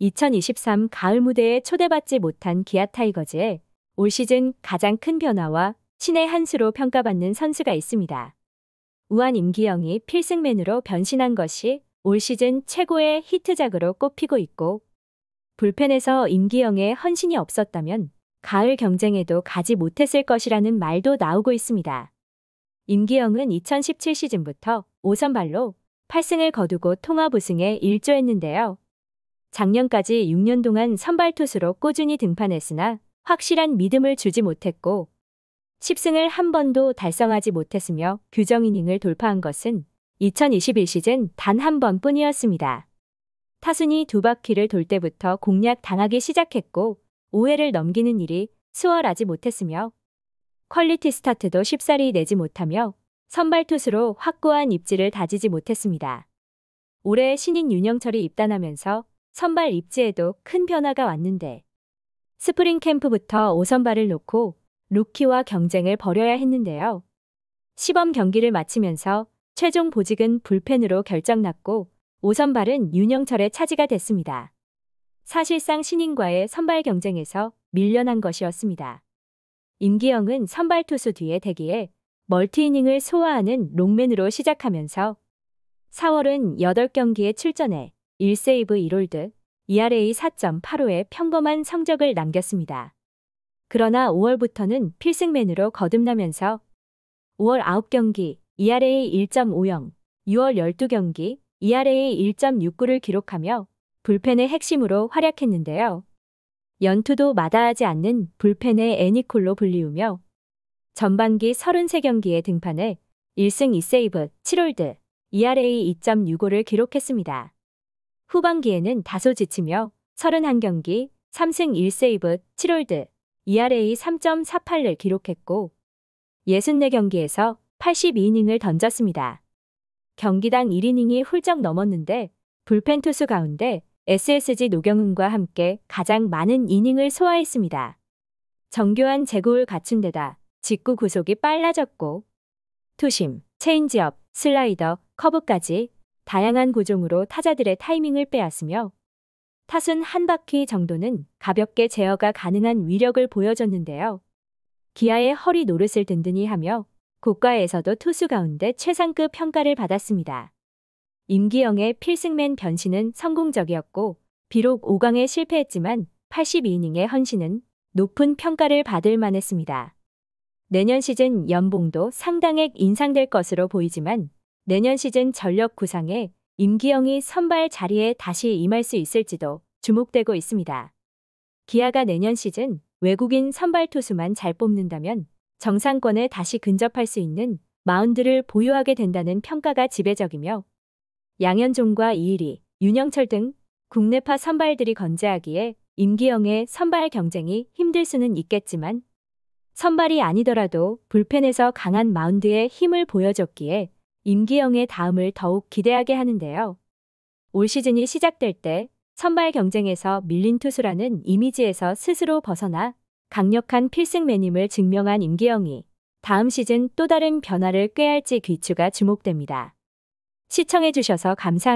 2023 가을 무대에 초대받지 못한 기아 타이거즈에 올 시즌 가장 큰 변화와 신의 한 수로 평가받는 선수가 있습니다. 우한 임기영이 필승맨으로 변신한 것이 올 시즌 최고의 히트작으로 꼽히고 있고, 불펜에서 임기영의 헌신이 없었다면 가을 경쟁에도 가지 못했을 것이라는 말도 나오고 있습니다. 임기영은 2017 시즌부터 5선발로 8승을 거두고 통합 우승에 일조했는데요. 작년까지 6년 동안 선발 투수로 꾸준히 등판했으나 확실한 믿음을 주지 못했고 10승을 한 번도 달성하지 못했으며 규정 이닝을 돌파한 것은 2021 시즌 단 한 번뿐이었습니다. 타순이 두 바퀴를 돌 때부터 공략당하기 시작했고 5회를 넘기는 일이 수월하지 못했으며 퀄리티 스타트도 쉽사리 내지 못하며 선발 투수로 확고한 입지를 다지지 못했습니다. 올해 신인 윤영철이 입단하면서 선발 입지에도 큰 변화가 왔는데 스프링 캠프부터 5선발을 놓고 루키와 경쟁을 벌여야 했는데요. 시범 경기를 마치면서 최종 보직은 불펜으로 결정났고 5선발은 윤영철의 차지가 됐습니다. 사실상 신인과의 선발 경쟁에서 밀려난 것이었습니다. 임기영은 선발 투수 뒤에 대기에 멀티이닝을 소화하는 롱맨으로 시작하면서 4월은 8경기에 출전해 1세이브 1홀드, ERA 4.85의 평범한 성적을 남겼습니다. 그러나 5월부터는 필승맨으로 거듭나면서 5월 9경기 ERA 1.50, 6월 12경기 ERA 1.69를 기록하며 불펜의 핵심으로 활약했는데요. 연투도 마다하지 않는 불펜의 애니콜로 불리우며 전반기 33경기에 등판해 1승 2세이브 7홀드, ERA 2.65를 기록했습니다. 후반기에는 다소 지치며 31경기 3승 1세이브 7홀드, ERA 3.48를 기록했고 64경기에서 82이닝을 던졌습니다. 경기당 1이닝이 훌쩍 넘었는데 불펜 투수 가운데 SSG 노경은과 함께 가장 많은 이닝을 소화했습니다. 정교한 제구를 갖춘 데다 직구 구속이 빨라졌고 투심, 체인지업, 슬라이더, 커브까지 다양한 구종으로 타자들의 타이밍을 빼앗으며 타순 한 바퀴 정도는 가볍게 제어가 가능한 위력을 보여줬는데요. 기아의 허리 노릇을 든든히 하며 고가에서도 투수 가운데 최상급 평가를 받았습니다. 임기영의 필승맨 변신은 성공적이었고 비록 5강에 실패했지만 82이닝의 헌신은 높은 평가를 받을 만했습니다. 내년 시즌 연봉도 상당액 인상될 것으로 보이지만 내년 시즌 전력 구상에 임기영이 선발 자리에 다시 임할 수 있을지도 주목되고 있습니다. 기아가 내년 시즌 외국인 선발 투수만 잘 뽑는다면 정상권에 다시 근접할 수 있는 마운드를 보유하게 된다는 평가가 지배적이며 양현종과 이의리, 윤영철 등 국내파 선발들이 건재하기에 임기영의 선발 경쟁이 힘들 수는 있겠지만 선발이 아니더라도 불펜에서 강한 마운드에 힘을 보여줬기에 임기영의 다음을 더욱 기대하게 하는데요. 올 시즌이 시작될 때 선발 경쟁에서 밀린 투수라는 이미지에서 스스로 벗어나 강력한 필승맨임을 증명한 임기영이 다음 시즌 또 다른 변화를 꾀할지 귀추가 주목됩니다. 시청해주셔서 감사합니다.